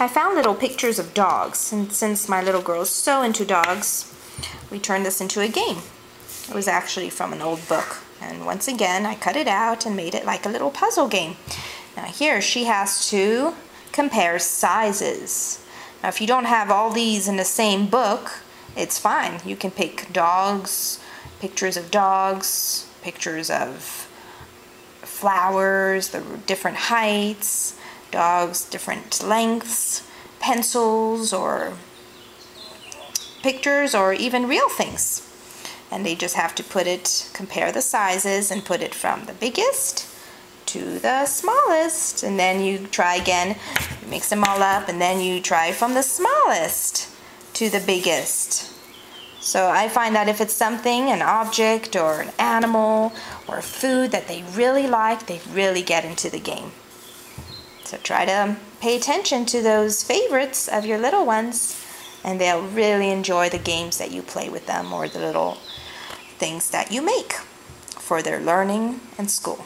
I found little pictures of dogs, and since my little girl's so into dogs, we turned this into a game. It was actually from an old book, and once again I cut it out and made it like a little puzzle game. Now here she has to compare sizes. Now if you don't have all these in the same book, it's fine. You can pick dogs, pictures of dogs, pictures of flowers, the different heights, dogs, different lengths, pencils or pictures or even real things. And they just have to put it, compare the sizes and put it from the biggest to the smallest. And then you try again, you mix them all up, and then you try from the smallest to the biggest. So I find that if it's something, an object or an animal or food that they really like, they really get into the game. So try to pay attention to those favorites of your little ones, and they'll really enjoy the games that you play with them or the little things that you make for their learning and school.